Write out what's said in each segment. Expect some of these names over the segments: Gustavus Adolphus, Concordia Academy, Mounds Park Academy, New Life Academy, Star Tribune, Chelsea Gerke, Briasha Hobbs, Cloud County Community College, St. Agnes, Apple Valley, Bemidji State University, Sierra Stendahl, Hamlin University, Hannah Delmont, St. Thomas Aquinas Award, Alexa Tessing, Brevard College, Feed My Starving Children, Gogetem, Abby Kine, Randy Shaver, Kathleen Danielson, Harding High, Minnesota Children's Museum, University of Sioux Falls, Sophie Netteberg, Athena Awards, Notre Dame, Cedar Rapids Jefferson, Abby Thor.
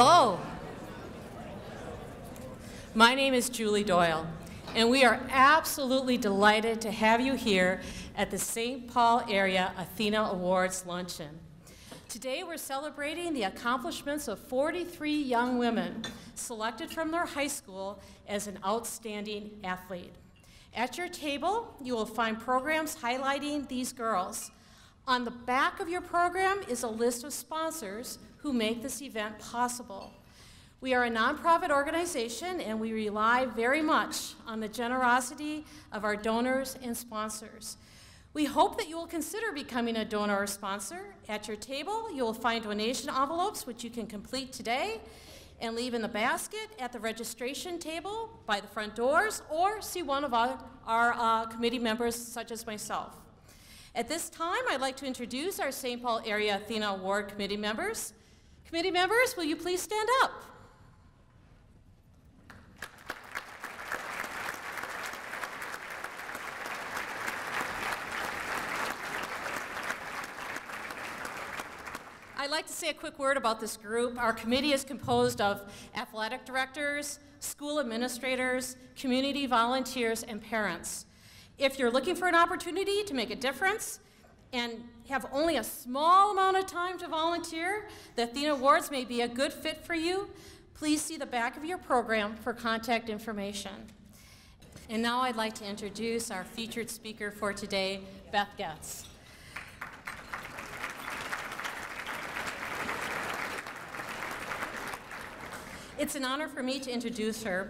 Hello. My name is Julie Doyle, and we are absolutely delighted to have you here at the St. Paul Area Athena Awards Luncheon. Today we're celebrating the accomplishments of 43 young women selected from their high school as an outstanding athlete. At your table, you will find programs highlighting these girls. On the back of your program is a list of sponsors who make this event possible. We are a nonprofit organization, and we rely very much on the generosity of our donors and sponsors. We hope that you will consider becoming a donor or sponsor. At your table, you will find donation envelopes, which you can complete today and leave in the basket at the registration table by the front doors, or see one of our committee members, such as myself. At this time, I'd like to introduce our St. Paul Area Athena Award committee members. Committee members, will you please stand up? I'd like to say a quick word about this group. Our committee is composed of athletic directors, school administrators, community volunteers, and parents. If you're looking for an opportunity to make a difference and have only a small amount of time to volunteer, the Athena Awards may be a good fit for you. Please see the back of your program for contact information. And now I'd like to introduce our featured speaker for today, Beth Getz. It's an honor for me to introduce her.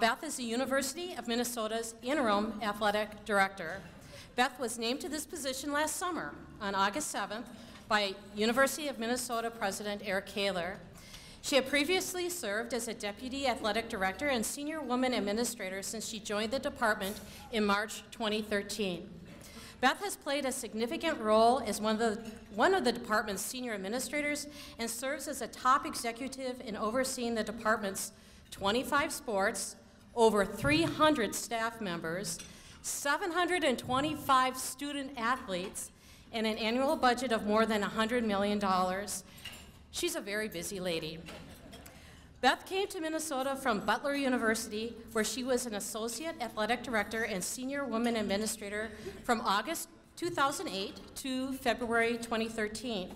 Beth is the University of Minnesota's interim athletic director. Beth was named to this position last summer on August 7th by University of Minnesota President Eric Kaler. She had previously served as a deputy athletic director and senior woman administrator since she joined the department in March 2013. Beth has played a significant role as one of the department's senior administrators and serves as a top executive in overseeing the department's 25 sports, over 300 staff members, 725 student athletes, and an annual budget of more than $100 million. She's a very busy lady. Beth came to Minnesota from Butler University, where she was an associate athletic director and senior woman administrator from August 2008 to February 2013.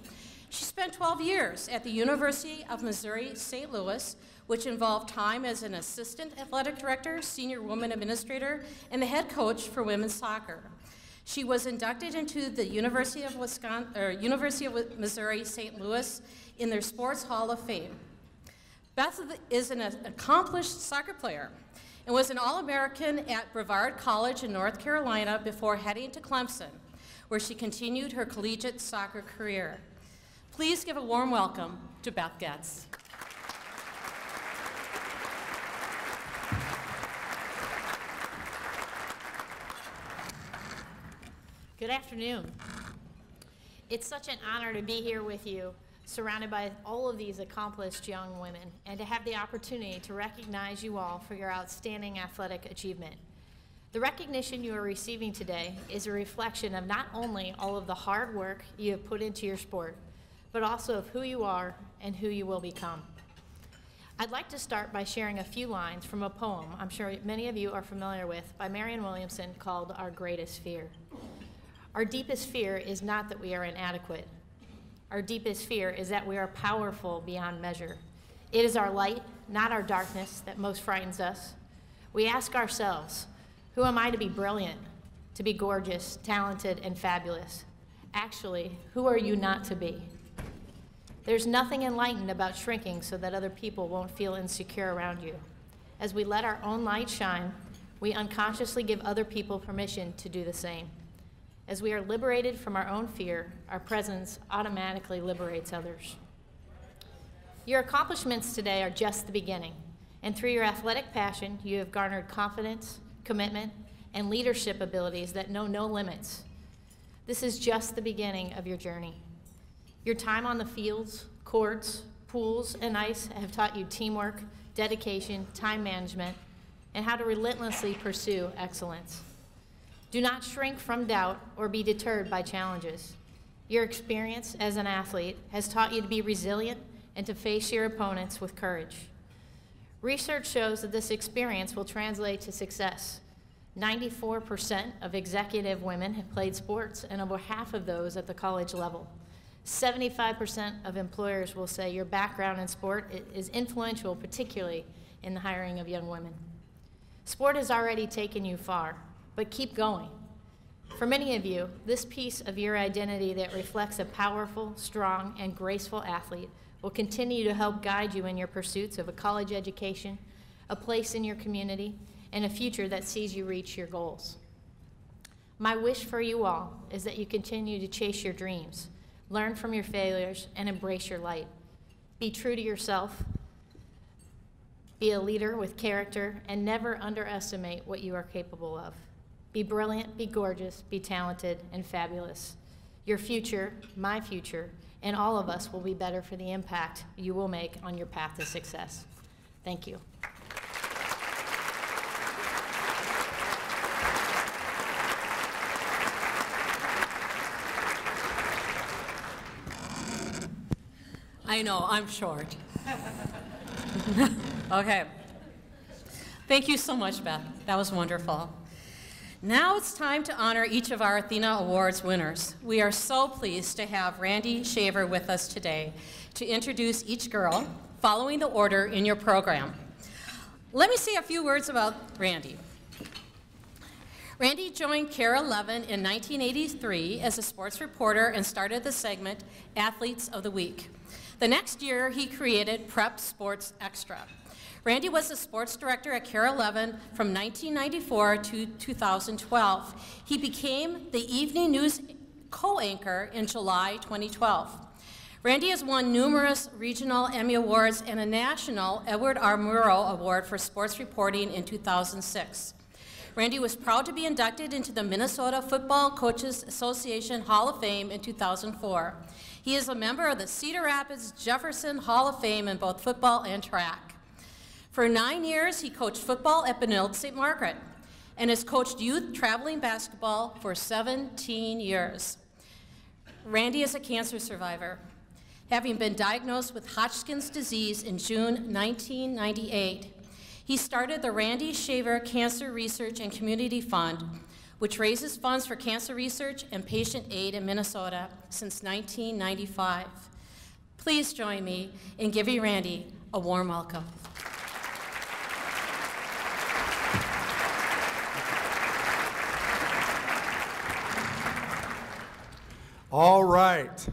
She spent 12 years at the University of Missouri St. Louis, which involved time as an assistant athletic director, senior woman administrator, and the head coach for women's soccer. She was inducted into the University of Missouri St. Louis in their Sports Hall of Fame. Beth is an accomplished soccer player and was an All-American at Brevard College in North Carolina before heading to Clemson, where she continued her collegiate soccer career. Please give a warm welcome to Beth Getz. Good afternoon. It's such an honor to be here with you, surrounded by all of these accomplished young women, and to have the opportunity to recognize you all for your outstanding athletic achievement. The recognition you are receiving today is a reflection of not only all of the hard work you have put into your sport, but also of who you are and who you will become. I'd like to start by sharing a few lines from a poem I'm sure many of you are familiar with by Marianne Williamson called Our Greatest Fear. Our deepest fear is not that we are inadequate. Our deepest fear is that we are powerful beyond measure. It is our light, not our darkness, that most frightens us. We ask ourselves, who am I to be brilliant, to be gorgeous, talented, and fabulous? Actually, who are you not to be? There's nothing enlightened about shrinking so that other people won't feel insecure around you. As we let our own light shine, we unconsciously give other people permission to do the same. As we are liberated from our own fear, our presence automatically liberates others. Your accomplishments today are just the beginning, and through your athletic passion, you have garnered confidence, commitment, and leadership abilities that know no limits. This is just the beginning of your journey. Your time on the fields, courts, pools, and ice have taught you teamwork, dedication, time management, and how to relentlessly pursue excellence. Do not shrink from doubt or be deterred by challenges. Your experience as an athlete has taught you to be resilient and to face your opponents with courage. Research shows that this experience will translate to success. 94% of executive women have played sports, and over half of those at the college level. 75% of employers will say your background in sport is influential, particularly in the hiring of young women. Sport has already taken you far, but keep going. For many of you, this piece of your identity that reflects a powerful, strong, and graceful athlete will continue to help guide you in your pursuits of a college education, a place in your community, and a future that sees you reach your goals. My wish for you all is that you continue to chase your dreams, learn from your failures, and embrace your light. Be true to yourself, be a leader with character, and never underestimate what you are capable of. Be brilliant, be gorgeous, be talented, and fabulous. Your future, my future, and all of us will be better for the impact you will make on your path to success. Thank you. I know, I'm short. Okay. Thank you so much, Beth. That was wonderful. Now it's time to honor each of our Athena Awards winners. We are so pleased to have Randy Shaver with us today to introduce each girl following the order in your program. Let me say a few words about Randy. Randy joined Care 11 in 1983 as a sports reporter and started the segment Athletes of the Week. The next year, he created Prep Sports Extra. Randy was the sports director at Care 11 from 1994 to 2012. He became the evening news co-anchor in July 2012. Randy has won numerous regional Emmy Awards and a national Edward R. Murrow Award for sports reporting in 2006. Randy was proud to be inducted into the Minnesota Football Coaches Association Hall of Fame in 2004. He is a member of the Cedar Rapids Jefferson Hall of Fame in both football and track. For 9 years, he coached football at Benilde St. Margaret and has coached youth traveling basketball for 17 years. Randy is a cancer survivor, having been diagnosed with Hodgkin's disease in June 1998. He started the Randy Shaver Cancer Research and Community Fund, which raises funds for cancer research and patient aid in Minnesota since 1995. Please join me in giving Randy a warm welcome. All right,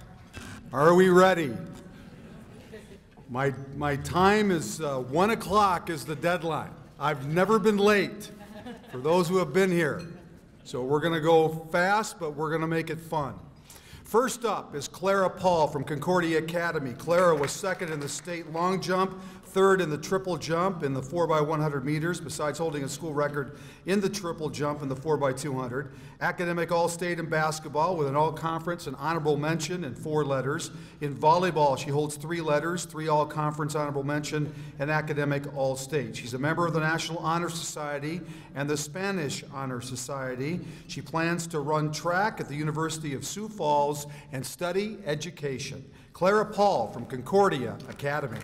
are we ready? My time is 1 o'clock is the deadline. I've never been late for those who have been here. So we're going to go fast, but we're going to make it fun. First up is Clara Paul from Concordia Academy. Clara was second in the state long jump, third in the triple jump in the 4x100 meters, besides holding a school record in the triple jump in the 4x200. Academic all-state in basketball with an all-conference and honorable mention in 4 letters. In volleyball, she holds 3 letters, 3 all-conference honorable mention, and academic all-state. She's a member of the National Honor Society and the Spanish Honor Society. She plans to run track at the University of Sioux Falls and study education. Clara Paul from Concordia Academy.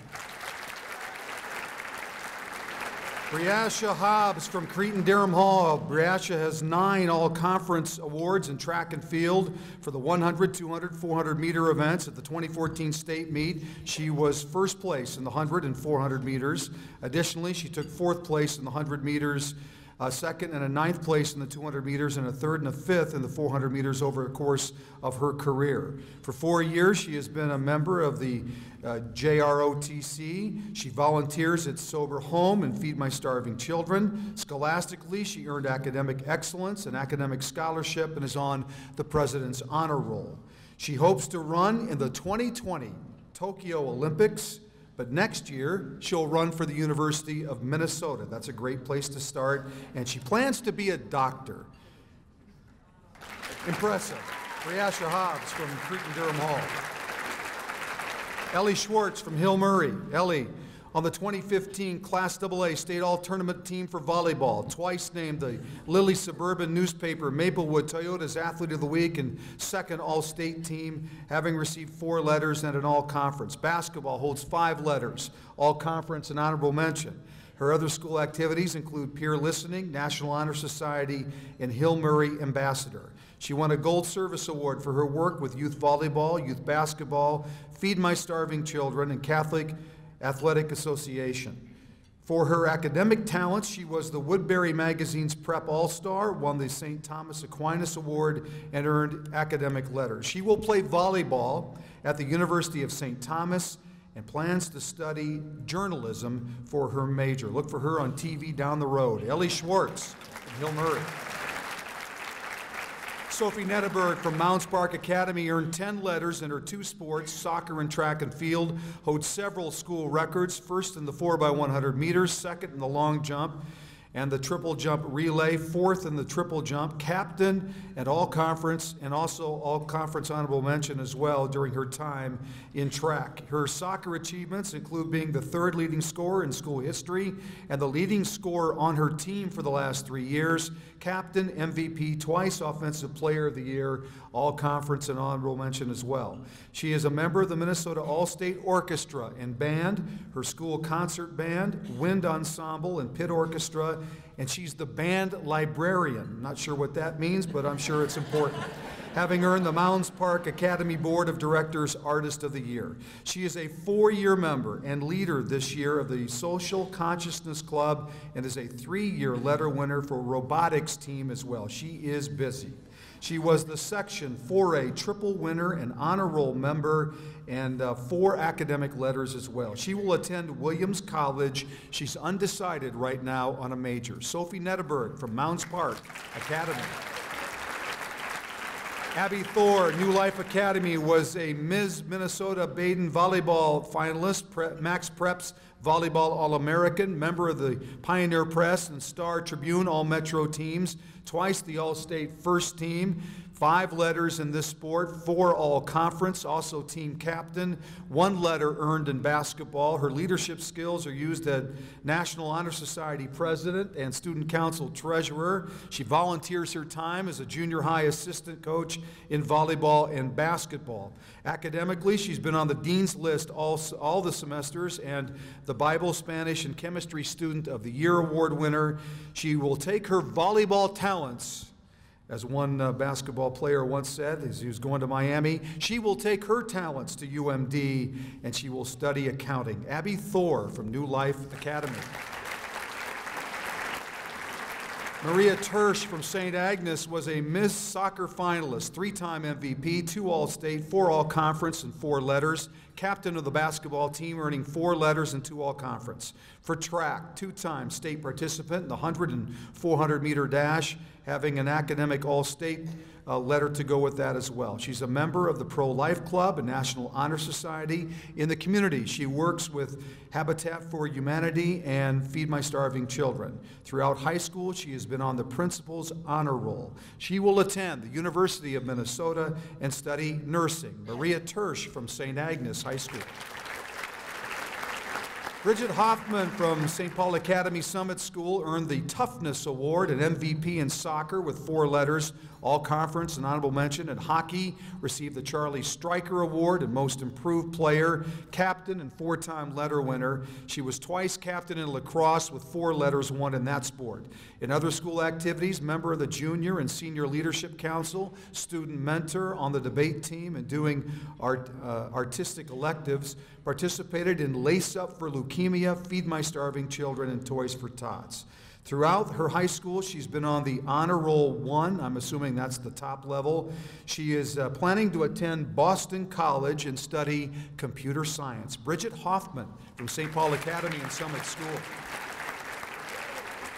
Briasha Hobbs from Cretin-Derham Hall. Briasha has 9 all-conference awards in track and field for the 100, 200, 400 meter events at the 2014 state meet. She was first place in the 100 and 400 meters. Additionally, she took 4th place in the 100 meters, a 2nd and a 9th place in the 200 meters, and a 3rd and a 5th in the 400 meters over the course of her career. For 4 years, she has been a member of the JROTC. She volunteers at Sober Home and Feed My Starving Children. Scholastically, she earned academic excellence and academic scholarship and is on the President's Honor Roll. She hopes to run in the 2020 Tokyo Olympics, but next year, she'll run for the University of Minnesota. That's a great place to start, and she plans to be a doctor. Impressive. Briasha Hobbs from Cretin-Derham Hall. Ellie Schwartz from Hill Murray. Ellie, on the 2015 Class AA State All-Tournament team for volleyball, twice named the Lilly Suburban Newspaper Maplewood Toyota's Athlete of the Week and second All-State team, having received 4 letters and an All-Conference. Basketball holds 5 letters, All-Conference and honorable mention. Her other school activities include peer listening, National Honor Society, and Hill Murray Ambassador. She won a Gold Service Award for her work with youth volleyball, youth basketball, Feed My Starving Children, and Catholic Athletic Association. For her academic talents, she was the Woodbury Magazine's Prep All-Star, won the St. Thomas Aquinas Award, and earned academic letters. She will play volleyball at the University of St. Thomas and plans to study journalism for her major. Look for her on TV down the road. Ellie Schwartz and Hill Murray. Sophie Netteberg from Mounds Park Academy earned 10 letters in her 2 sports, soccer and track and field, held several school records, first in the 4x100 meters, second in the long jump and the triple jump relay, fourth in the triple jump, captain at all-conference, and also all-conference honorable mention as well during her time in track. Her soccer achievements include being the 3rd leading scorer in school history and the leading scorer on her team for the last 3 years, captain, MVP twice, offensive player of the year, all-conference and honorable mention as well. She is a member of the Minnesota All-State Orchestra and Band, her school concert band, wind ensemble, and pit orchestra, and she's the band librarian. Not sure what that means, but I'm sure it's important. Having earned the Mounds Park Academy Board of Directors Artist of the Year. She is a 4-year member and leader this year of the Social Consciousness Club and is a 3-year letter winner for robotics team as well. She is busy. She was the Section 4A triple winner and honor roll member and 4 academic letters as well. She will attend Williams College. She's undecided right now on a major. Sophie Netteberg from Mounds Park Academy. Abby Thor, New Life Academy, was a Ms. Minnesota Baden volleyball finalist, Max Preps volleyball All-American, member of the Pioneer Press and Star Tribune All-Metro teams, twice the All-State first team, 5 letters in this sport, 4 all-conference, also team captain, 1 letter earned in basketball. Her leadership skills are used as National Honor Society president and student council treasurer. She volunteers her time as a junior high assistant coach in volleyball and basketball. Academically, she's been on the dean's list all the semesters and the Bible, Spanish, and Chemistry Student of the Year award winner. She will take her volleyball talents, as one basketball player once said, as he was going to Miami, she will take her talents to UMD and she will study accounting. Abby Thor from New Life Academy. Maria Tersch from St. Agnes was a Miss Soccer finalist, 3-time MVP, 2 All-State, 4 All-Conference, and 4 letters. Captain of the basketball team, earning 4 letters and 2 All-Conference. For track, 2-time state participant in the 100 and 400-meter dash, having an academic All-State letter to go with that as well. She's a member of the Pro-Life Club, a National Honor Society. In the community, she works with Habitat for Humanity and Feed My Starving Children. Throughout high school, she has been on the principal's honor roll. She will attend the University of Minnesota and study nursing. Maria Tersch from St. Agnes High School. Bridget Hoffman from St. Paul Academy Summit School earned the Toughness Award and MVP in soccer with 4 letters, all-conference and honorable mention. In hockey, received the Charlie Stryker Award and Most Improved Player, captain and 4-time letter winner. She was twice captain in lacrosse with 4 letters won in that sport. In other school activities, member of the Junior and Senior Leadership Council, student mentor on the debate team and doing artistic electives, participated in Lace Up for Leukemia, Feed My Starving Children, and Toys for Tots. Throughout her high school, she's been on the honor roll 1. I'm assuming that's the top level. She is planning to attend Boston College and study computer science. Bridget Hoffman from St. Paul Academy and Summit School.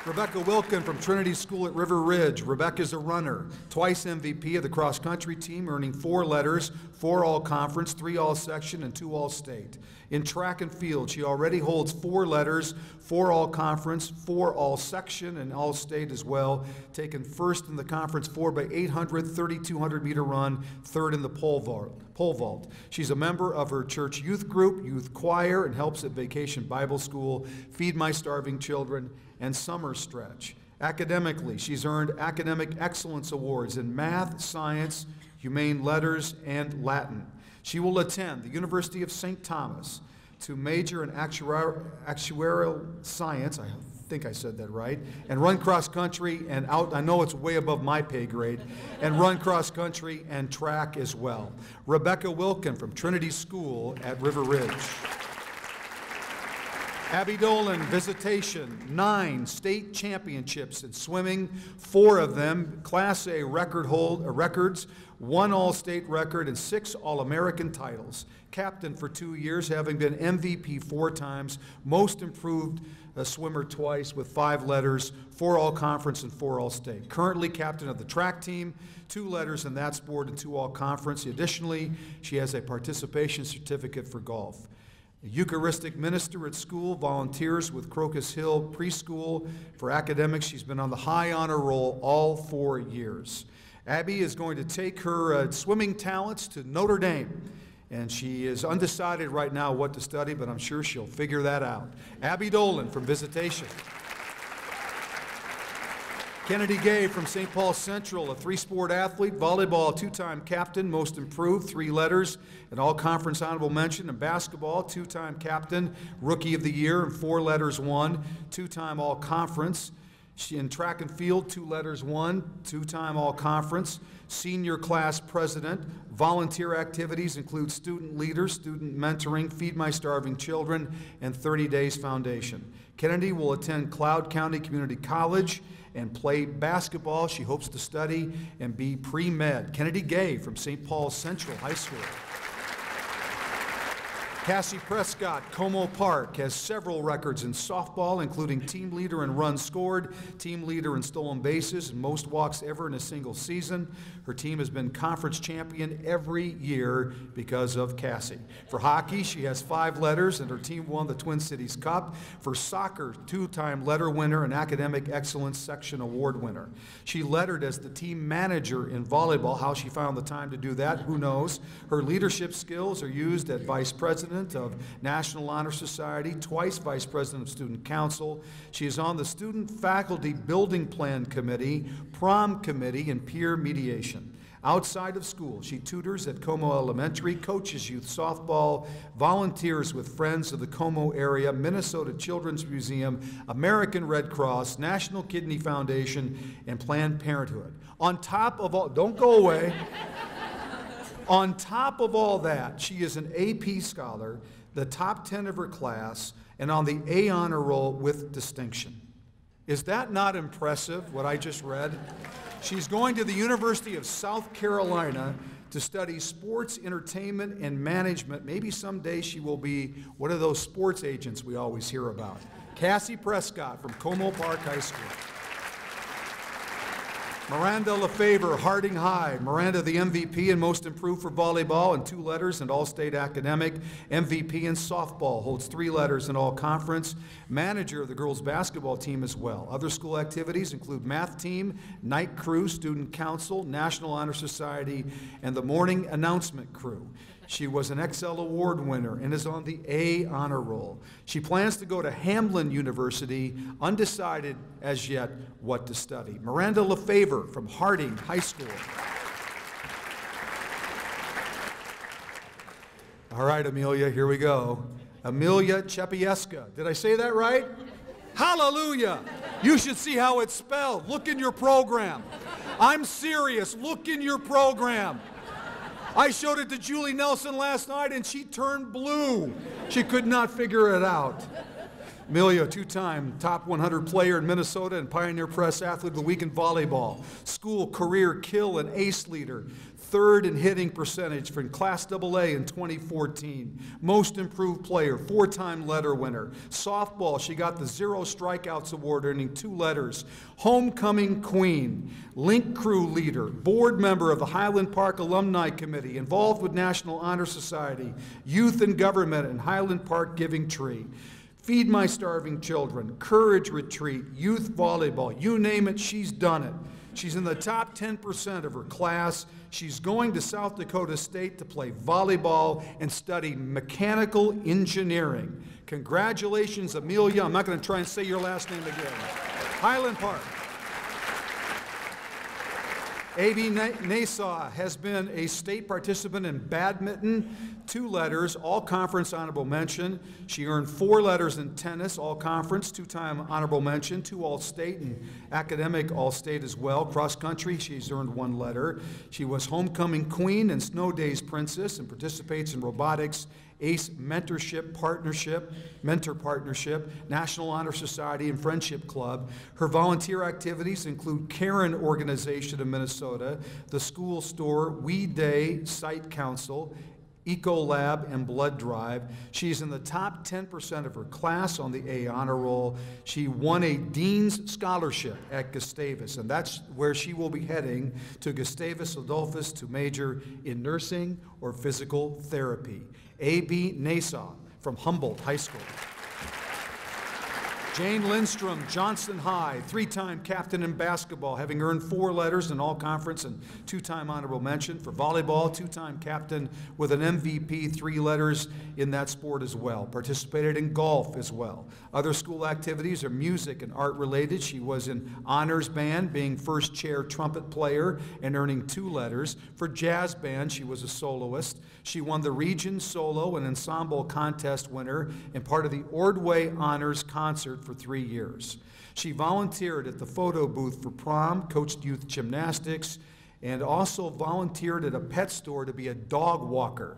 Rebecca Wilkin from Trinity School at River Ridge. Rebecca's a runner, twice MVP of the cross-country team, earning 4 letters, 4 all-conference, 3 all-section, and 2 all-state. In track and field, she already holds 4 letters, 4 all-conference, 4 all-section, and all-state as well, taking first in the conference 4x800, 3,200-meter run, third in the pole vault. She's a member of her church youth group, youth choir, and helps at Vacation Bible School, Feed My Starving Children, and Summer Stretch. Academically, she's earned Academic Excellence Awards in Math, Science, Humane Letters, and Latin. She will attend the University of St. Thomas to major in actuarial science, I think I said that right, and run cross-country and out, I know it's way above my pay grade, and run cross-country and track as well. Rebecca Wilkin from Trinity School at River Ridge. Abby Dolan, Visitation, 9 state championships in swimming, 4 of them, Class A records, 1 all-state record, and 6 All-American titles. Captain for 2 years, having been MVP 4 times, most improved swimmer twice with 5 letters, 4 all-conference, and 4 all-state. Currently captain of the track team, 2 letters in that sport and 2 all-conference. Additionally, she has a participation certificate for golf. A Eucharistic minister at school, volunteers with Crocus Hill Preschool. For academics, she's been on the high honor roll all 4 years. Abby is going to take her swimming talents to Notre Dame, and she is undecided right now what to study, but I'm sure she'll figure that out. Abby Dolan from Visitation. Kennedy Gay from St. Paul Central, a 3-sport athlete, volleyball 2-time captain, most improved, 3 letters, an all-conference honorable mention, and basketball 2-time captain, rookie of the year, and 4 letters won, 2-time all-conference. In track and field, 2 letters won, 2-time all-conference, senior class president. Volunteer activities include student leaders, student mentoring, Feed My Starving Children, and 30 Days Foundation. Kennedy will attend Cloud County Community College and play basketball. She hopes to study and be pre-med. Kennedy Gay from St. Paul Central High School. Cassie Prescott, Como Park, has several records in softball, including team leader in runs scored, team leader in stolen bases, and most walks ever in a single season. Her team has been conference champion every year because of Cassie. For hockey, she has 5 letters, and her team won the Twin Cities Cup. For soccer, 2-time letter winner and Academic Excellence Section Award winner. She lettered as the team manager in volleyball. How she found the time to do that, who knows? Her leadership skills are used at vice president of National Honor Society, twice Vice President of Student Council. She is on the Student Faculty Building Plan Committee, Prom Committee, and Peer Mediation. Outside of school, she tutors at Como Elementary, coaches youth softball, volunteers with Friends of the Como Area, Minnesota Children's Museum, American Red Cross, National Kidney Foundation, and Planned Parenthood. On top of all, don't go away. On top of all that, she is an AP scholar, the top 10 of her class, and on the A honor roll with distinction. Is that not impressive, what I just read? She's going to the University of South Carolina to study sports, entertainment, and management. Maybe someday she will be one of those sports agents we always hear about. Cassie Prescott from Como Park High School. Miranda LeFevre, Harding High. Miranda, the MVP and most improved for volleyball in 2 letters and all-state academic. MVP in softball, holds 3 letters in all-conference. Manager of the girls' basketball team as well. Other school activities include math team, night crew, student council, National Honor Society, and the morning announcement crew. She was an XL Award winner and is on the A honor roll. She plans to go to Hamlin University, undecided as yet what to study. Miranda LeFevre from Harding High School. All right, Amelia, here we go. Amelia Chepieska. Did I say that right? Hallelujah! You should see how it's spelled. Look in your program. I'm serious. Look in your program. I showed it to Julie Nelson last night, and she turned blue. She could not figure it out. Amelia, 2-time top 100 player in Minnesota and Pioneer Press athlete of the week in volleyball. School, career, kill, and ace leader. third in hitting percentage from Class AA in 2014, Most Improved Player, four-time letter winner. Softball, she got the Zero Strikeouts Award, earning 2 letters. Homecoming Queen, Link Crew Leader, board member of the Highland Park Alumni Committee, involved with National Honor Society, Youth and Government, and Highland Park Giving Tree. Feed My Starving Children, Courage Retreat, Youth Volleyball, you name it, she's done it. She's in the top 10% of her class. She's going to South Dakota State to play volleyball and study mechanical engineering. Congratulations, Amelia. I'm not going to try and say your last name again. Highland Park. A.B. Nasaw has been a state participant in badminton, 2 letters, all-conference honorable mention. She earned 4 letters in tennis, all-conference, 2-time honorable mention, 2 all-state and academic all-state as well. Cross-country, she's earned 1 letter. She was homecoming queen and snow days princess and participates in robotics, ACE Mentor Partnership, National Honor Society, and Friendship Club. Her volunteer activities include Karen Organization of Minnesota, the School Store, We Day, Site Council, Ecolab, and Blood Drive. She's in the top 10% of her class on the A Honor Roll. She won a Dean's Scholarship at Gustavus, and that's where she will be heading, to Gustavus Adolphus, to major in nursing or physical therapy. A.B. Nasaw from Humboldt High School. Jane Lindstrom, Johnson High, 3-time captain in basketball, having earned 4 letters in all-conference and 2-time honorable mention. For volleyball, 2-time captain with an MVP, 3 letters in that sport as well. Participated in golf as well. Other school activities are music and art related. She was in honors band, being first chair trumpet player and earning 2 letters. For jazz band, she was a soloist. She won the region solo and ensemble contest winner and part of the Ordway Honors Concert for 3 years. She volunteered at the photo booth for prom, coached youth gymnastics, and also volunteered at a pet store to be a dog walker.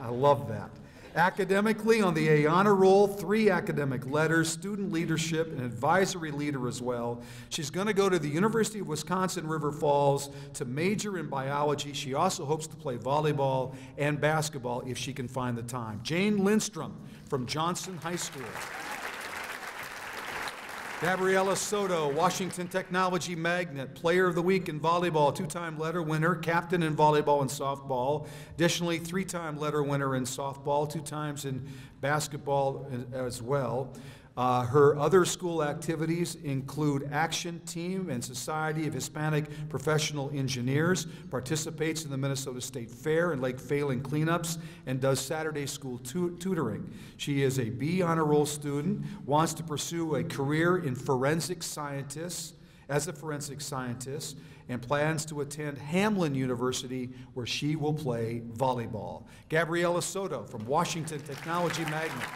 I love that. Academically, on the A Honor Roll, 3 academic letters, student leadership, and advisory leader as well. She's going to go to the University of Wisconsin River Falls to major in biology. She also hopes to play volleyball and basketball if she can find the time. Jane Lindstrom from Johnson High School. Gabriela Soto, Washington Technology Magnet, Player of the Week in volleyball, 2-time letter winner, captain in volleyball and softball. Additionally, 3-time letter winner in softball, 2 times in basketball as well. Her other school activities include Action Team and Society of Hispanic Professional Engineers, participates in the Minnesota State Fair and Lake Phalen cleanups, and does Saturday school tutoring. She is a B Honor Roll student, wants to pursue a career in as a forensic scientist, and plans to attend Hamlin University, where she will play volleyball. Gabriela Soto from Washington Technology Magnet.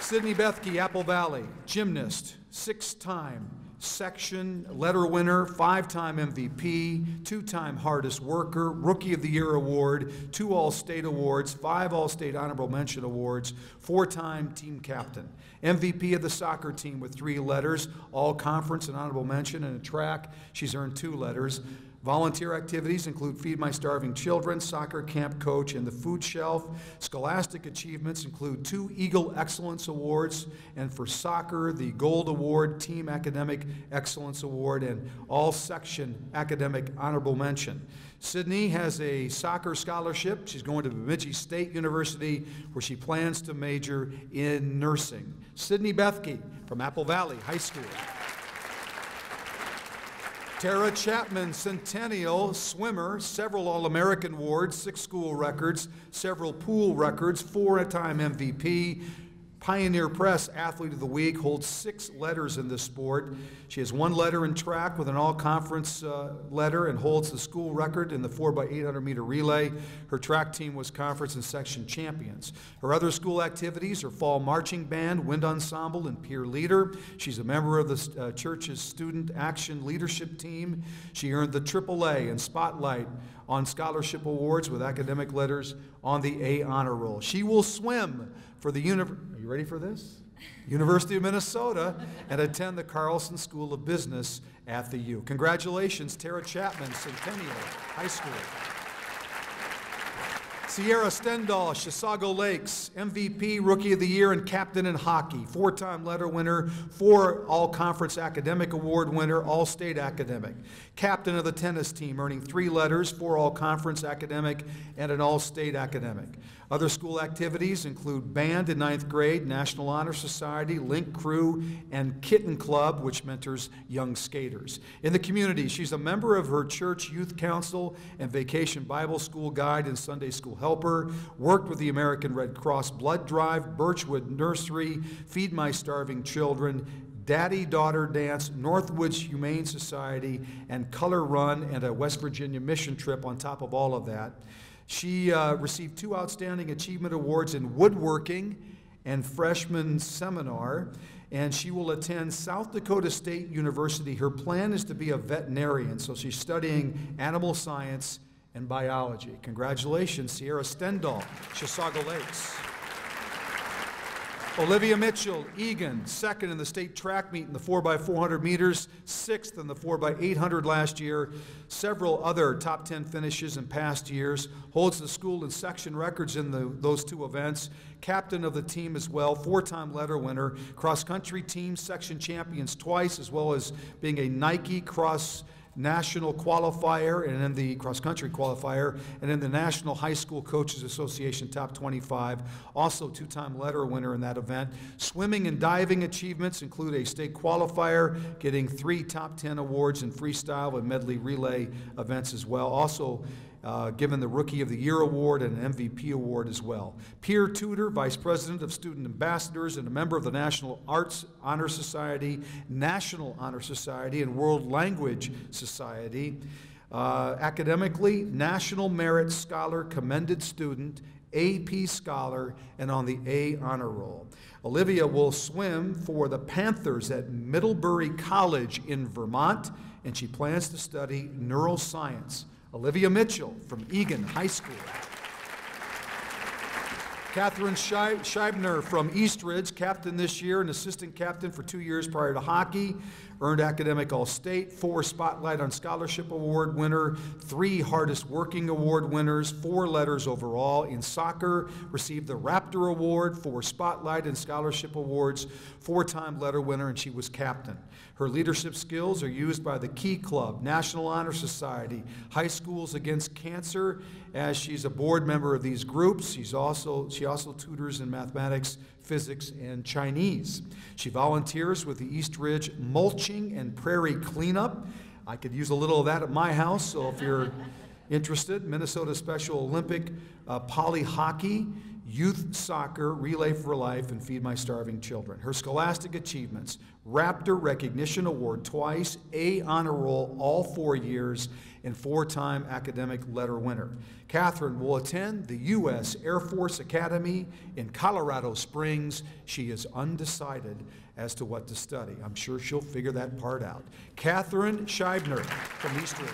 Sydney Bethke, Apple Valley, gymnast, 6-time section letter winner, 5-time MVP, 2-time hardest worker, Rookie of the Year award, 2 All-State awards, 5 All-State honorable mention awards, 4-time team captain. MVP of the soccer team with 3 letters, all-conference and honorable mention, and in track, she's earned 2 letters. Volunteer activities include Feed My Starving Children, soccer camp coach, and the food shelf. Scholastic achievements include 2 Eagle Excellence Awards, and for soccer, the Gold Award, Team Academic Excellence Award, and All Section Academic Honorable Mention. Sydney has a soccer scholarship. She's going to Bemidji State University, where she plans to major in nursing. Sydney Bethke from Apple Valley High School. Tara Chapman, Centennial, swimmer, several All-American awards, 6 school records, several pool records, 4-time MVP. Pioneer Press Athlete of the Week, holds 6 letters in this sport. She has 1 letter in track with an all-conference letter and holds the school record in the 4x800-meter relay. Her track team was conference and section champions. Her other school activities are fall marching band, wind ensemble, and peer leader. She's a member of the church's student action leadership team. She earned the AAA and Spotlight on scholarship awards with academic letters on the A Honor Roll. She will swim for the Are you ready for this? University of Minnesota, and attend the Carlson School of Business at the U. Congratulations, Tara Chapman, Centennial High School. Sierra Stendahl, Chisago Lakes, MVP, Rookie of the Year, and Captain in Hockey. Four-time letter winner, 4 All-Conference Academic Award winner, All-State Academic. Captain of the tennis team, earning 3 letters, 4 All-Conference Academic, and an All-State Academic. Other school activities include band in 9th grade, National Honor Society, Link Crew, and Kitten Club, which mentors young skaters. In the community, she's a member of her church youth council and vacation Bible school guide and Sunday school helper, worked with the American Red Cross Blood Drive, Birchwood Nursery, Feed My Starving Children, Daddy-Daughter Dance, Northwoods Humane Society, and Color Run, and a West Virginia mission trip on top of all of that. She received 2 Outstanding Achievement Awards in Woodworking and Freshman Seminar, and she will attend South Dakota State University. Her plan is to be a veterinarian, so she's studying animal science and biology. Congratulations, Sierra Stendahl, Chisago Lakes. Olivia Mitchell, Egan, 2nd in the state track meet in the 4x400 meters, 6th in the 4x800 last year, several other top 10 finishes in past years, holds the school and section records in those 2 events, captain of the team as well, 4-time letter winner, cross-country team section champions twice, as well as being a Nike cross national qualifier and in the cross-country qualifier and in the National High School Coaches Association top 25, also 2-time letter winner in that event. Swimming and diving achievements include a state qualifier, getting 3 top 10 awards in freestyle and medley relay events as well. Also given the Rookie of the Year Award and an MVP Award as well. Peer tutor, Vice President of Student Ambassadors, and a member of the National Arts Honor Society, National Honor Society, and World Language Society. Academically, National Merit Scholar Commended Student, AP Scholar, and on the A Honor Roll. Olivia will swim for the Panthers at Middlebury College in Vermont, and she plans to study neuroscience. Olivia Mitchell from Egan High School. Catherine Scheibner from Eastridge, captain this year and assistant captain for 2 years prior to hockey, earned academic All-State, 4 Spotlight on Scholarship Award winner, 3 Hardest Working Award winners, 4 letters overall. In soccer, received the Raptor Award, 4 Spotlight and Scholarship Awards, 4-time letter winner, and she was captain. Her leadership skills are used by the Key Club, National Honor Society, High Schools Against Cancer, as she's a board member of these groups. She also tutors in mathematics, physics, and Chinese. She volunteers with the East Ridge Mulching and Prairie Cleanup. I could use a little of that at my house, so if you're interested, Minnesota Special Olympic, Poly Hockey, Youth Soccer, Relay for Life, and Feed My Starving Children. Her scholastic achievements, Raptor Recognition Award twice, A Honor Roll all 4 years, and 4-time academic letter winner. Catherine will attend the U.S. Air Force Academy in Colorado Springs. She is undecided as to what to study. I'm sure she'll figure that part out. Catherine Scheibner from Eastridge.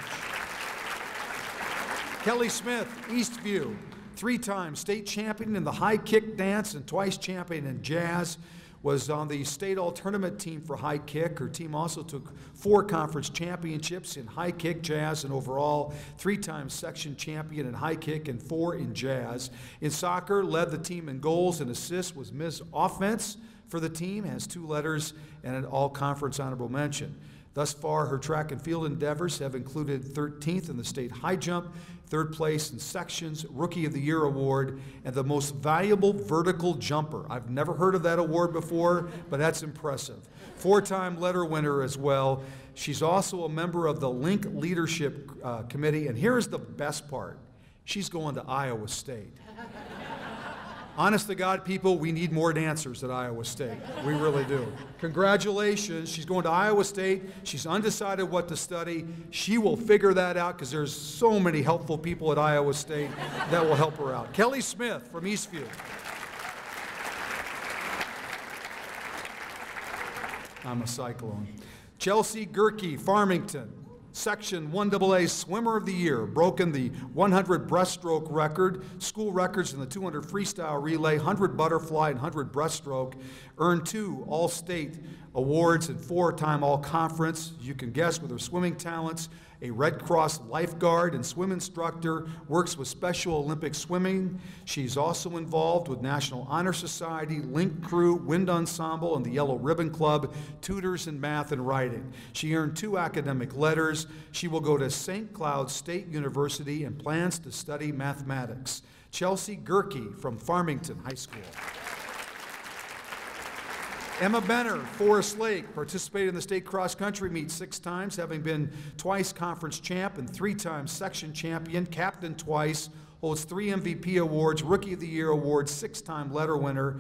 Kelly Smith, Eastview. 3-time state champion in the high kick dance and twice champion in jazz, was on the state all-tournament team for high kick. Her team also took 4 conference championships in high kick, jazz, and overall, 3-time section champion in high kick and 4 in jazz. In soccer, led the team in goals and assists, was Ms. Offense for the team, has 2 letters and an all-conference honorable mention. Thus far, her track and field endeavors have included 13th in the state high jump, 3rd place in sections, Rookie of the Year Award, and the most valuable vertical jumper. I've never heard of that award before, but that's impressive. 4-time letter winner as well. She's also a member of the Link Leadership Committee, and here's the best part. She's going to Iowa State. Honest to God, people, we need more dancers at Iowa State. We really do. Congratulations. She's going to Iowa State. She's undecided what to study. She will figure that out because there's so many helpful people at Iowa State that will help her out. Kelly Smith from Eastview. I'm a cyclone. Chelsea Gerke, Farmington. Section 1AA Swimmer of the Year, broken the 100 breaststroke record, school records in the 200 freestyle relay, 100 butterfly, and 100 breaststroke, earned 2 All-State awards and 4-time All-Conference. You can guess with her swimming talents, a Red Cross lifeguard and swim instructor, works with Special Olympic Swimming. She's also involved with National Honor Society, Link Crew, Wind Ensemble, and the Yellow Ribbon Club, tutors in math and writing. She earned 2 academic letters. She will go to St. Cloud State University and plans to study mathematics. Chelsea Gerke from Farmington High School. Emma Benner, Forest Lake, participated in the state cross-country meet 6 times, having been 2x conference champ and 3-time section champion, captain 2x, holds 3 MVP awards, Rookie of the Year awards, 6-time letter winner,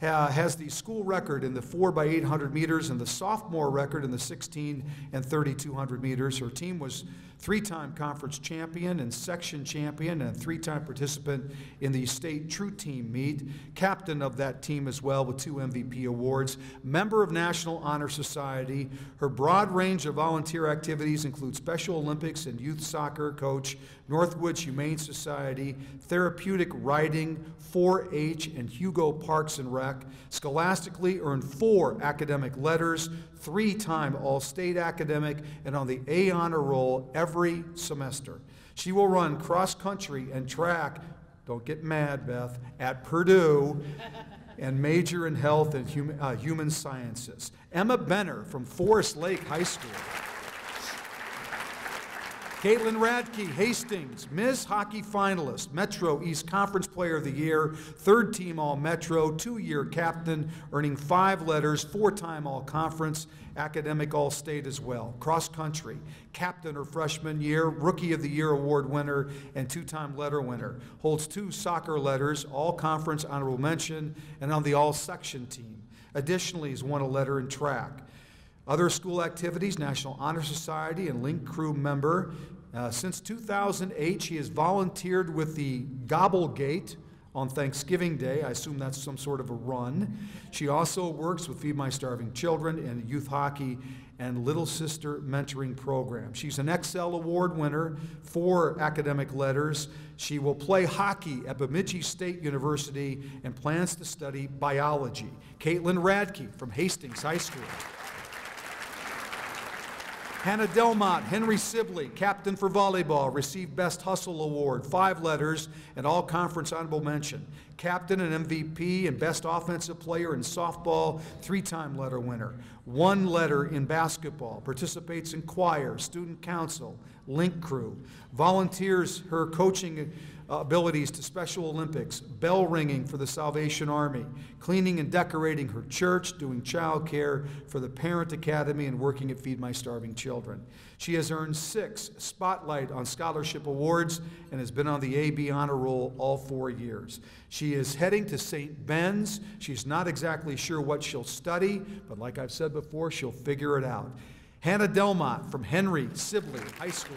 has the school record in the 4x800 meters and the sophomore record in the 16 and 3200 meters. Her team was 3-time conference champion and section champion and 3-time participant in the state true team meet, captain of that team as well with 2 MVP awards, member of National Honor Society. Her broad range of volunteer activities include Special Olympics and youth soccer coach, Northwoods Humane Society, therapeutic riding, 4-H, and Hugo Parks and Rec. Scholastically earned 4 academic letters, 3-time All-State academic, and on the A honor roll every semester. She will run cross-country and track, don't get mad, Beth, at Purdue, and major in health and human sciences. Emma Benner from Forest Lake High School. Caitlin Radke, Hastings, Ms. Hockey finalist, Metro East Conference Player of the Year, 3rd team All-Metro, 2-year captain, earning 5 letters, 4-time All-Conference, academic All-State as well. Cross-country, captain her freshman year, Rookie of the Year award winner, and 2-time letter winner. Holds 2 soccer letters, All-Conference honorable mention, and on the All-Section team. Additionally, has won a letter in track. Other school activities, National Honor Society and Link Crew member. Since 2008, she has volunteered with the Gobble Gate on Thanksgiving Day. I assume that's some sort of a run. She also works with Feed My Starving Children and youth hockey and Little Sister mentoring program. She's an XL award winner, 4 academic letters. She will play hockey at Bemidji State University and plans to study biology. Caitlin Radke from Hastings High School. Hannah Delmont, Henry Sibley, captain for volleyball, received Best Hustle Award, 5 letters, and All-Conference honorable mention. Captain and MVP and Best Offensive Player in softball, 3-time letter winner. 1 letter in basketball, participates in choir, student council, Link Crew, volunteers her coaching abilities to Special Olympics, bell ringing for the Salvation Army, cleaning and decorating her church, doing child care for the Parent Academy, and working at Feed My Starving Children. She has earned 6 Spotlight on Scholarship Awards and has been on the AB honor roll all 4 years. She is heading to St. Ben's. She's not exactly sure what she'll study, but like I've said before, she'll figure it out. Hannah Delmont from Henry Sibley High School.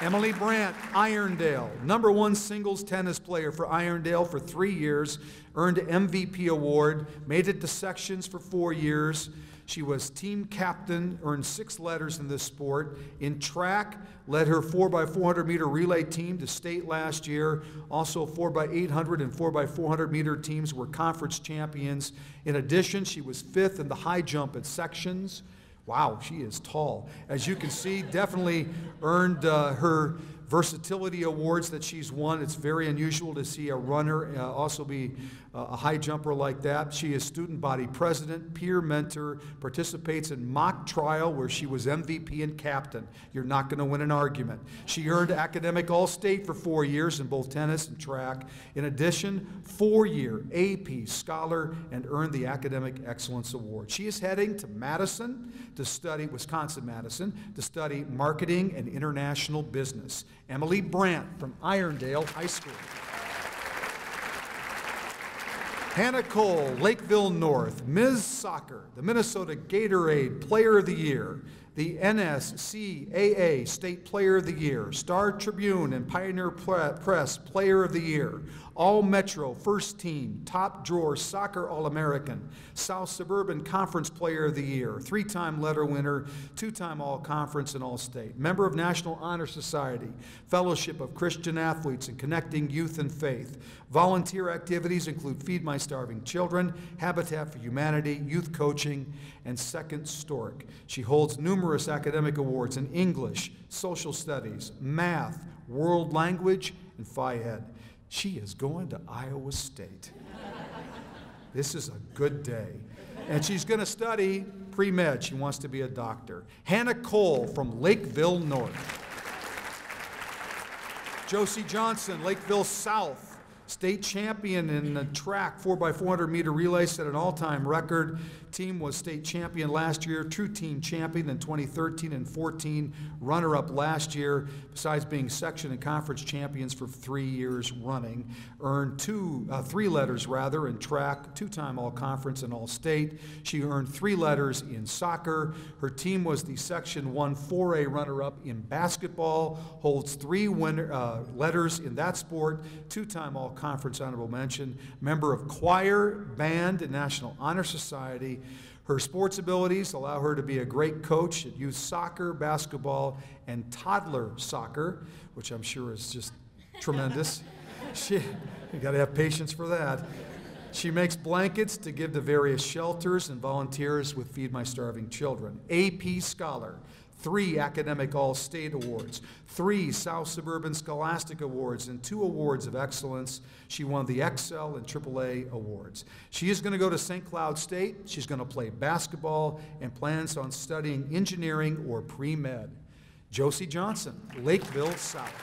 Emily Brandt, Irondale, #1 singles tennis player for Irondale for 3 years, earned an MVP award, made it to sections for 4 years. She was team captain, earned 6 letters in this sport. In track, led her 4x400 meter relay team to state last year. Also 4x800 and 4x400 meter teams were conference champions. In addition, she was 5th in the high jump at sections. Wow, she is tall. As you can see, definitely earned her versatility awards that she's won. It's very unusual to see a runner also be a high jumper like that. She is student body president, peer mentor, participates in mock trial where she was MVP and captain. You're not going to win an argument. She earned academic All-State for 4 years in both tennis and track. In addition, 4-year AP scholar and earned the Academic Excellence Award. She is heading to Madison to study, Wisconsin-Madison, to study marketing and international business. Emily Brandt from Irondale High School. Hannah Cole, Lakeville North, Ms. Soccer, the Minnesota Gatorade Player of the Year, the NSCAA State Player of the Year, Star Tribune and Pioneer Press Player of the Year, All-Metro First Team, Top Drawer Soccer All-American, South Suburban Conference Player of the Year, three-time letter winner, two-time All-Conference and All-State, member of National Honor Society, Fellowship of Christian Athletes and Connecting Youth and Faith. Volunteer activities include Feed My Starving Children, Habitat for Humanity, Youth Coaching, and Second Stork. She holds numerous academic awards in English, Social Studies, Math, World Language, and Phi Ed. She is going to Iowa State. This is a good day. And she's going to study pre-med. She wants to be a doctor. Hannah Cole from Lakeville North. Josie Johnson, Lakeville South, state champion in the track 4x400 meter relay, set an all-time record. Team was state champion last year, true team champion in 2013 and 14, runner-up last year, besides being section and conference champions for 3 years running. Earned three letters in track, two-time all-conference and all-state. She earned three letters in soccer. Her team was the section 1-4A runner-up in basketball, holds three letters in that sport, two-time all-conference honorable mention, member of choir, band, and National Honor Society. Her sports abilities allow her to be a great coach at youth soccer, basketball, and toddler soccer, which I'm sure is just tremendous. You got to have patience for that. She makes blankets to give to various shelters and volunteers with Feed My Starving Children. AP Scholar, 3 academic all-state awards, 3 South Suburban Scholastic Awards, and 2 awards of excellence. She won the XL and AAA awards. She is going to go to St. Cloud State. She's going to play basketball and plans on studying engineering or pre-med. Josie Johnson, Lakeville South.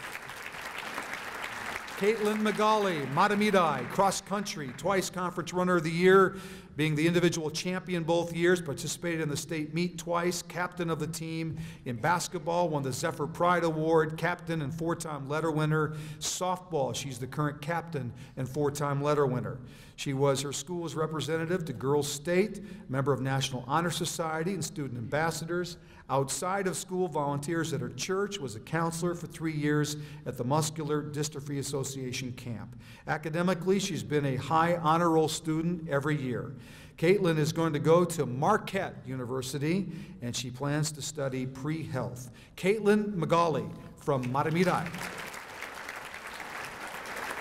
Caitlin Magali, Matamidi, cross country, twice conference runner of the year, being the individual champion both years, participated in the state meet twice, captain of the team in basketball, won the Zephyr Pride Award, captain and 4-time letter winner. Softball, she's the current captain and 4-time letter winner. She was her school's representative to Girls State, member of National Honor Society and student ambassadors. Outside of school, volunteers at her church, was a counselor for 3 years at the Muscular Dystrophy Association camp. Academically, she's been a high honor roll student every year. Caitlin is going to go to Marquette University, and she plans to study pre-health. Caitlin Magali from Matamidi.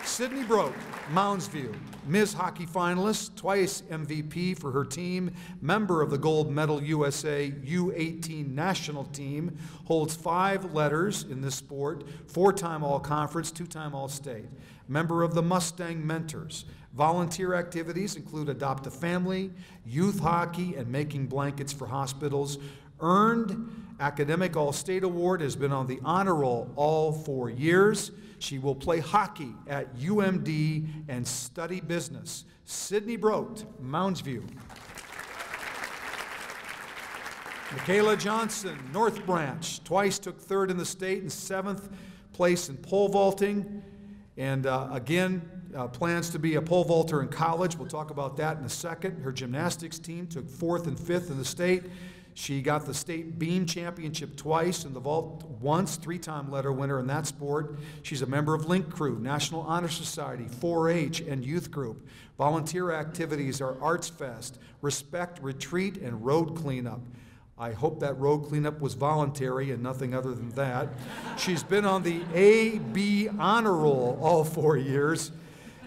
Sydney Broke, Moundsview, Ms. Hockey finalist, twice MVP for her team, member of the Gold Medal USA U18 national team, holds 5 letters in this sport, 4-time all-conference, 2-time all-state, member of the Mustang Mentors. Volunteer activities include Adopt a Family, youth hockey, and making blankets for hospitals. Earned academic all-state award, has been on the honor roll all 4 years. She will play hockey at UMD and study business. Sydney Brote, Moundsview. Michaela Johnson, North Branch, twice took 3rd in the state and 7th place in pole vaulting. And again, plans to be a pole vaulter in college. We'll talk about that in a second. Her gymnastics team took 4th and 5th in the state. She got the state beam championship twice and the vault once, 3-time letter winner in that sport. She's a member of Link Crew, National Honor Society, 4-H, and youth group. Volunteer activities are Arts Fest, Respect Retreat, and Road Cleanup. I hope that road cleanup was voluntary and nothing other than that. She's been on the AB honor roll all 4 years.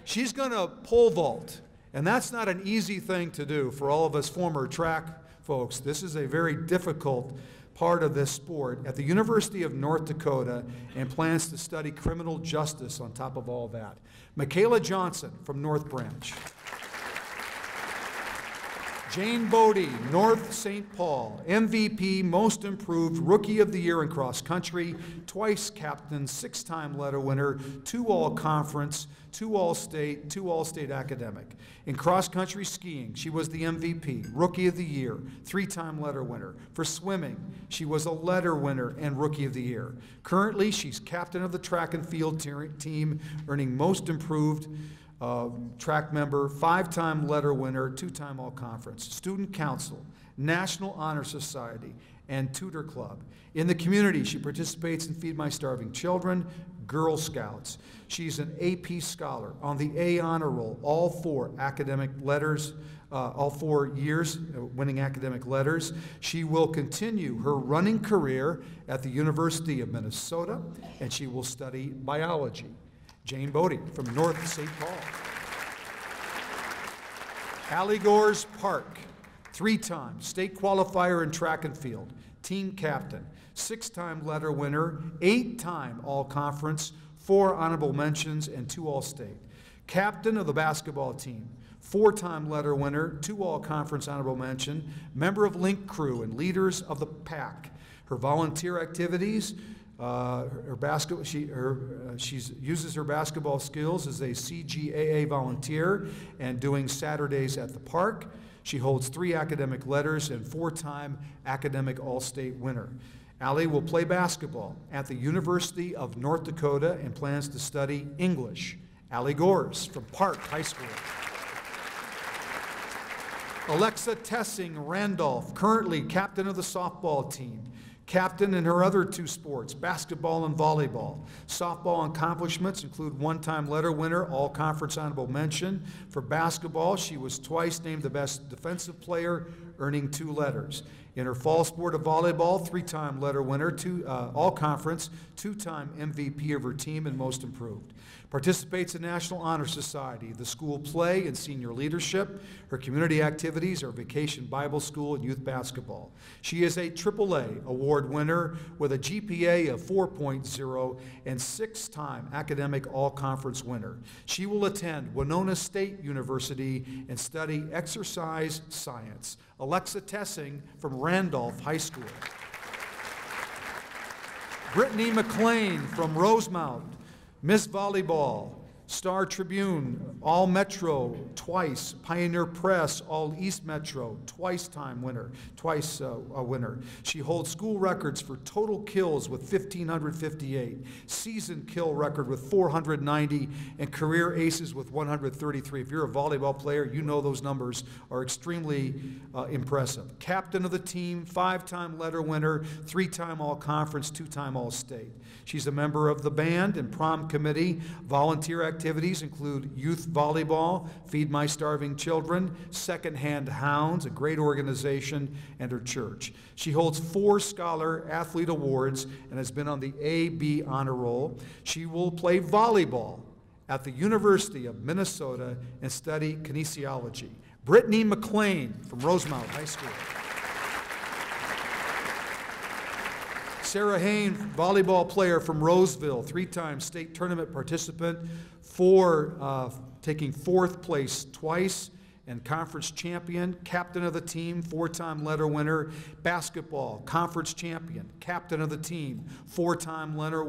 She's going to pole vault, and that's not an easy thing to do for all of us former track folks. This is a very difficult part of this sport at the University of North Dakota and plans to study criminal justice on top of all that. Michaela Johnson from North Branch. Jane Bodie, North St. Paul, MVP, Most Improved, Rookie of the Year in Cross Country, twice captain, 6-time letter winner, 2 all-conference, 2 all-state, 2 all-state academic. In cross country skiing, she was the MVP, Rookie of the Year, 3-time letter winner. For swimming, she was a letter winner and Rookie of the Year. Currently, she's captain of the track and field team, earning Most Improved, track member, 5-time letter winner, 2-time all-conference. Student council, National Honor Society, and Tutor Club. In the community, she participates in Feed My Starving Children, Girl Scouts. She's an AP scholar on the A honor roll, all four academic letters, all 4 years, winning academic letters. She will continue her running career at the University of Minnesota, and she will study biology. Jane Bodie from North St. Paul. Allie Gores Park, 3-time state qualifier in track and field, team captain, 6-time letter winner, 8-time all-conference, 4 honorable mentions, and 2 all-state. Captain of the basketball team, 4-time letter winner, 2 all-conference honorable mention, member of Link Crew and Leaders of the Pack. Her volunteer activities, she uses her basketball skills as a CGAA volunteer and doing Saturdays at the park. She holds 3 academic letters and 4-time academic all-state winner. Allie will play basketball at the University of North Dakota and plans to study English. Allie Gores from Park High School. Alexa Tessing Randolph, currently captain of the softball team, captain in her other 2 sports, basketball and volleyball. Softball accomplishments include 1-time letter winner, all-conference honorable mention. For basketball, she was twice named the best defensive player, earning 2 letters. In her fall sport of volleyball, 3-time letter winner, all-conference, 2-time MVP of her team and most improved. Participates in National Honor Society, the school play, and senior leadership. Her community activities are Vacation Bible School and youth basketball. She is a AAA award winner with a GPA of 4.0 and 6-time academic all-conference winner. She will attend Winona State University and study exercise science. Alexa Tessing from Randolph High School. Brittany McLean from Rosemount, Miss Volleyball, Star Tribune, All Metro twice, Pioneer Press, All East Metro, twice a winner. She holds school records for total kills with 1,558, season kill record with 490, and career aces with 133. If you're a volleyball player, you know those numbers are extremely impressive. Captain of the team, 5-time letter winner, 3-time all-conference, 2-time all-state. She's a member of the band and prom committee. Volunteer activities include youth volleyball, Feed My Starving Children, Secondhand Hounds, a great organization, and her church. She holds 4 Scholar Athlete Awards and has been on the A.B. Honor Roll. She will play volleyball at the University of Minnesota and study kinesiology. Brittany McLean from Rosemount High School. Sarah Hain, volleyball player from Roseville, 3-time state tournament participant, taking 4th place twice, and conference champion, captain of the team, 4-time letter winner, basketball, conference champion, captain of the team, 4-time letter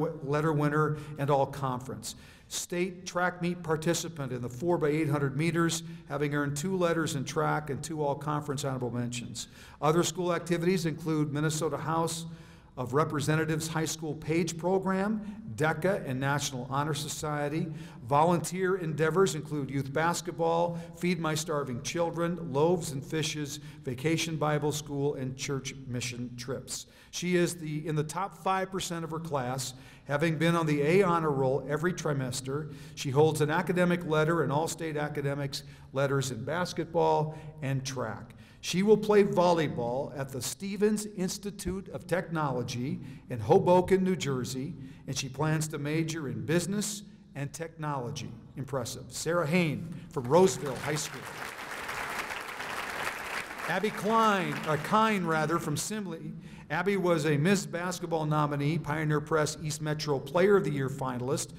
winner, and all conference. State track meet participant in the 4x800 meters, having earned 2 letters in track and 2 all-conference honorable mentions. Other school activities include Minnesota House of Representatives High School Page Program, DECA, and National Honor Society. Volunteer endeavors include youth basketball, Feed My Starving Children, Loaves and Fishes, Vacation Bible School, and church mission trips. She is in the top 5% of her class, having been on the A honor roll every trimester. She holds an academic letter in all-state academics, letters in basketball, and track. She will play volleyball at the Stevens Institute of Technology in Hoboken, New Jersey, and she plans to major in business and technology. Impressive. Sarah Hain from Roseville High School. Abby Kine from Simley. Abby was a Miss Basketball nominee, Pioneer Press East Metro Player of the Year finalist,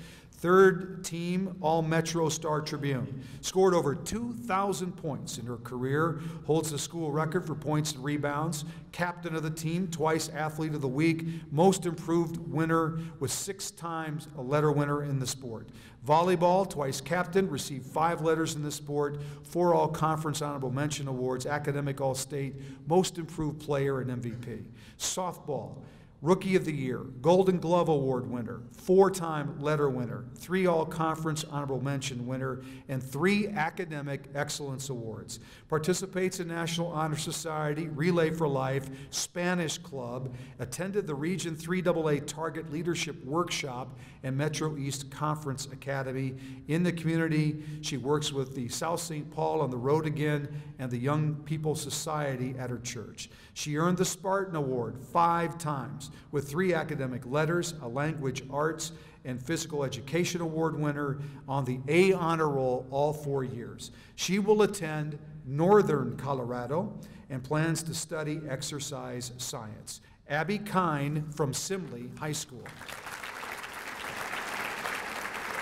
3rd team All-Metro Star Tribune. Scored over 2,000 points in her career, holds the school record for points and rebounds, captain of the team, twice athlete of the week, most improved winner with 6 times a letter winner in the sport. Volleyball, twice captain, received 5 letters in the sport, 4 all-conference honorable mention awards, academic all-state, most improved player, and MVP. Softball. Rookie of the Year, Golden Glove Award winner, four-time letter winner, three All-Conference Honorable Mention winner, and three Academic Excellence Awards. Participates in National Honor Society, Relay for Life, Spanish Club, attended the Region 3AA Target Leadership Workshop and Metro East Conference Academy. In the community, she works with the South St. Paul on the Road Again and the Young People's Society at her church. She earned the Spartan Award 5 times. With 3 academic letters, a language arts, and physical education award winner on the A honor roll all 4 years. She will attend Northern Colorado and plans to study exercise science. Abby Kine from Simley High School.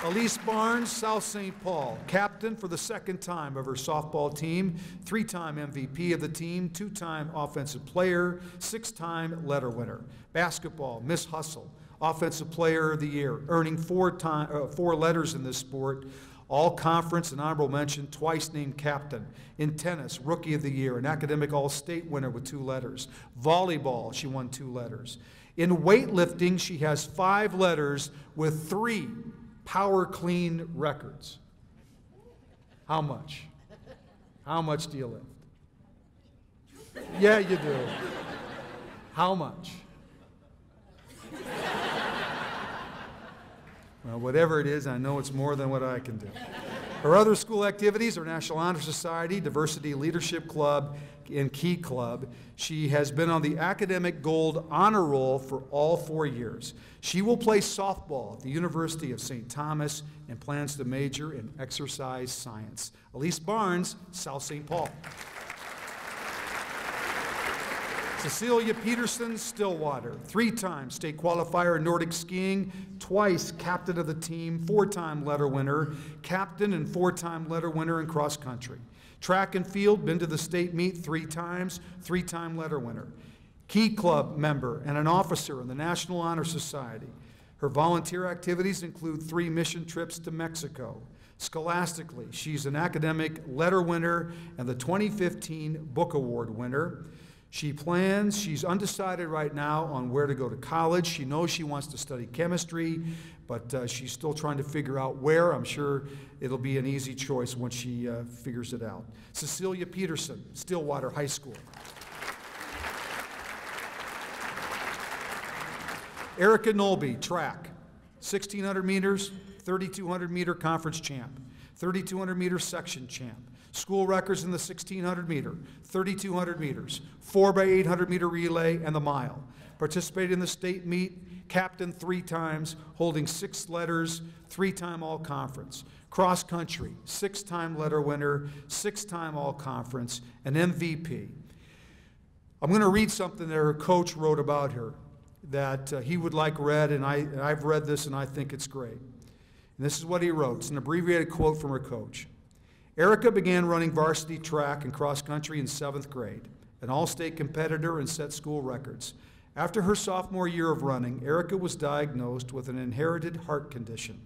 Elise Barnes, South St. Paul, captain for the 2nd time of her softball team, 3-time MVP of the team, 2-time offensive player, 6-time letter winner. Basketball, Miss Hustle, offensive player of the year, earning 4 letters in this sport, all conference and honorable mention, twice named captain. In tennis, rookie of the year, an academic all-state winner with 2 letters. Volleyball, she won 2 letters. In weightlifting, she has 5 letters with 3 power clean records. How much? How much do you lift? Yeah, you do. How much? Well, whatever it is, I know it's more than what I can do. Her other school activities are National Honor Society, Diversity Leadership Club, and Key Club. She has been on the academic gold honor roll for all 4 years. She will play softball at the University of St. Thomas and plans to major in exercise science. Elise Barnes, South St. Paul. Cecilia Peterson, Stillwater, 3-time state qualifier in Nordic skiing, 2-time captain of the team, 4-time letter winner, captain and 4-time letter winner in cross country. Track and field, been to the state meet 3 times, 3-time letter winner. Key Club member and an officer in the National Honor Society. Her volunteer activities include 3 mission trips to Mexico. Scholastically, she's an academic letter winner and the 2015 Book Award winner. She plans, she's undecided right now on where to go to college. She knows she wants to study chemistry, but she's still trying to figure out where. I'm sure it'll be an easy choice once she figures it out. Cecilia Peterson, Stillwater High School. Erica Nolby, track, 1,600 meters, 3,200 meter conference champ, 3,200 meter section champ. School records in the 1,600 meter, 3,200 meters, 4x800 meter relay, and the mile. Participated in the state meet, captain 3 times, holding 6 letters, 3-time all-conference. Cross country, 6-time letter winner, 6-time all-conference, an MVP. I'm going to read something that her coach wrote about her that he would like read, and I've read this and I think it's great. And this is what he wrote. It's an abbreviated quote from her coach. Erica began running varsity track and cross country in 7th grade, an all-state competitor and set school records. After her sophomore year of running, Erica was diagnosed with an inherited heart condition.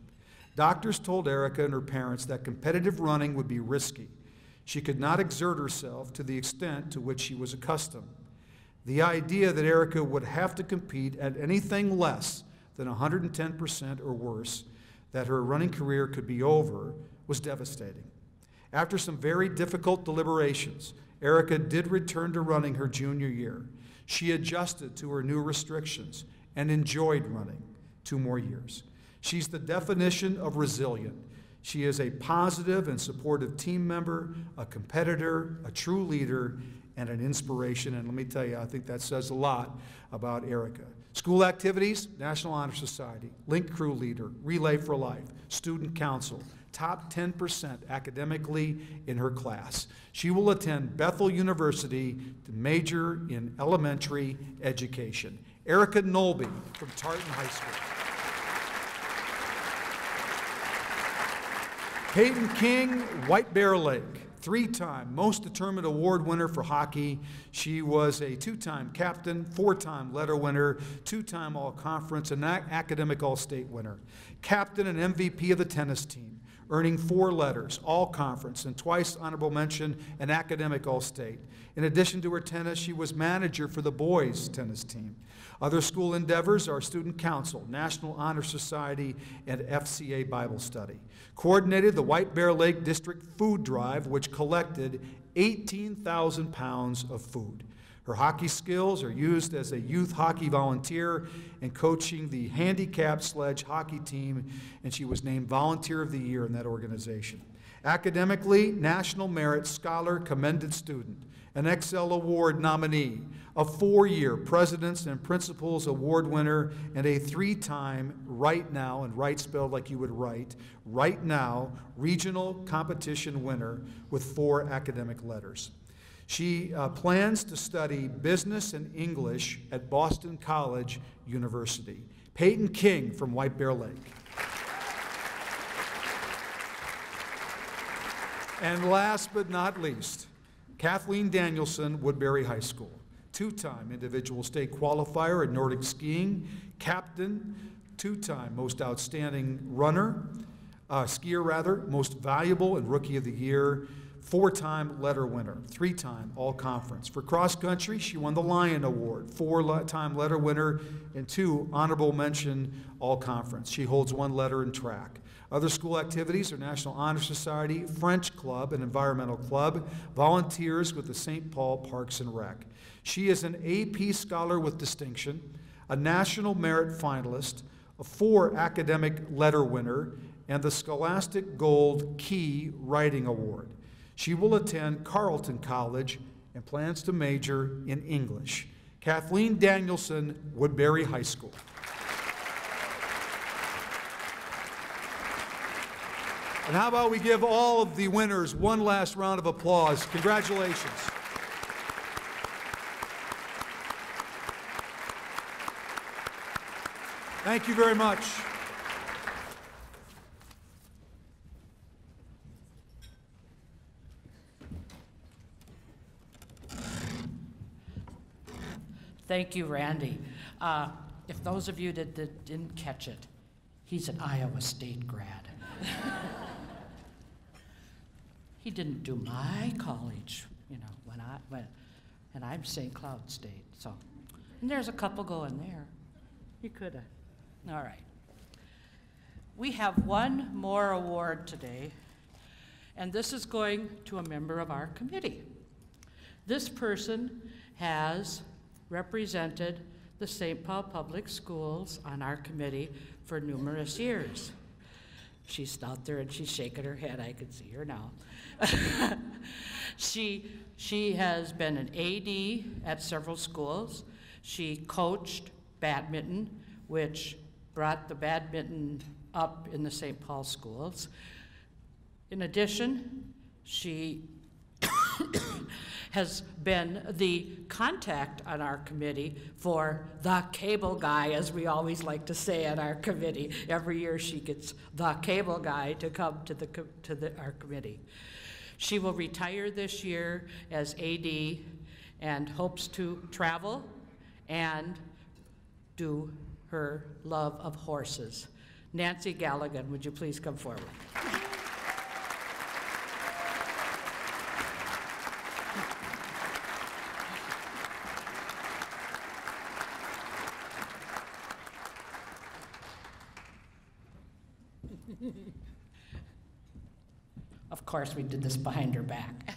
Doctors told Erica and her parents that competitive running would be risky. She could not exert herself to the extent to which she was accustomed. The idea that Erica would have to compete at anything less than 110% or worse, that her running career could be over, was devastating. After some very difficult deliberations, Erica did return to running her junior year. She adjusted to her new restrictions and enjoyed running 2 more years. She's the definition of resilient. She is a positive and supportive team member, a competitor, a true leader, and an inspiration. And let me tell you, I think that says a lot about Erica. School activities, National Honor Society, Link Crew Leader, Relay for Life, Student Council, top 10% academically in her class. She will attend Bethel University to major in elementary education. Erica Nolby from Tarleton High School. Peyton King, White Bear Lake, 3-time Most Determined Award winner for hockey. She was a 2-time captain, 4-time letter winner, 2-time all-conference, and academic all-state winner. Captain and MVP of the tennis team. earning 4 letters, all-conference, and twice honorable mention and academic all-state. In addition to her tennis, she was manager for the boys' tennis team. Other school endeavors are Student Council, National Honor Society, and FCA Bible Study. Coordinated the White Bear Lake District Food Drive, which collected 18,000 pounds of food. Her hockey skills are used as a youth hockey volunteer and coaching the handicapped sledge hockey team, and she was named Volunteer of the Year in that organization. Academically, National Merit Scholar Commended Student, an Excel Award nominee, a 4-year Presidents and Principals Award winner, and a 3-time Right Now, and right spelled like you would write, Right Now Regional Competition winner with 4 academic letters. She plans to study business and English at Boston College University. Peyton King from White Bear Lake. And last but not least, Kathleen Danielson, Woodbury High School. 2-time individual state qualifier in Nordic skiing, captain, 2-time most outstanding runner, skier, most valuable and rookie of the year, 4-time letter winner, 3-time all-conference. For cross-country, she won the Lion Award, 4-time letter winner, and 2 honorable mention all-conference. She holds 1 letter in track. Other school activities are National Honor Society, French Club, and Environmental Club, volunteers with the St. Paul Parks and Rec. She is an AP Scholar with distinction, a National Merit finalist, a 4 academic letter winner, and the Scholastic Gold Key Writing Award. She will attend Carleton College and plans to major in English. Kathleen Danielson, Woodbury High School. And how about we give all of the winners one last round of applause? Congratulations. Thank you very much. Thank you, Randy. If those of you that didn't catch it, he's an Iowa State grad. He didn't do my college, you know, and I'm St. Cloud State, so. And there's a couple going there. You coulda. All right. We have one more award today, and this is going to a member of our committee. This person has represented the St. Paul Public Schools on our committee for numerous years. She's out there and she's shaking her head. I can see her now. She has been an AD at several schools. She coached badminton, which brought the badminton up in the St. Paul schools. In addition, she has been the contact on our committee for the cable guy, as we always like to say at our committee. Every year she gets the cable guy to come to our committee. She will retire this year as AD and hopes to travel and do her love of horses. Nancy Galligan, would you please come forward? Of course, we did this behind her back.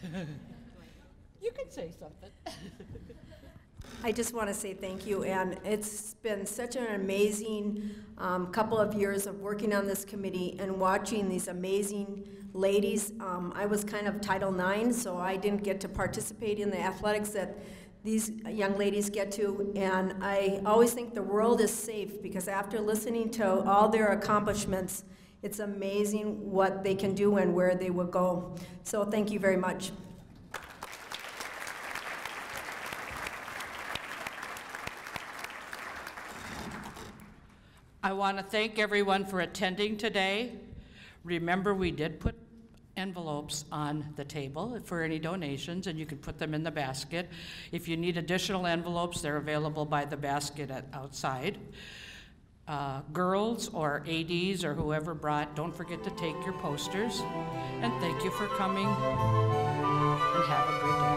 You can say something. I just want to say thank you, and it's been such an amazing couple of years of working on this committee and watching these amazing ladies. I was kind of Title IX, so I didn't get to participate in the athletics that these young ladies get to, and I always think the world is safe because after listening to all their accomplishments, it's amazing what they can do and where they will go. So thank you very much. I want to thank everyone for attending today. Remember, we did put envelopes on the table for any donations, and you can put them in the basket. If you need additional envelopes, they're available by the basket outside. girls or ADs or whoever brought, don't forget to take your posters. And thank you for coming and have a great day.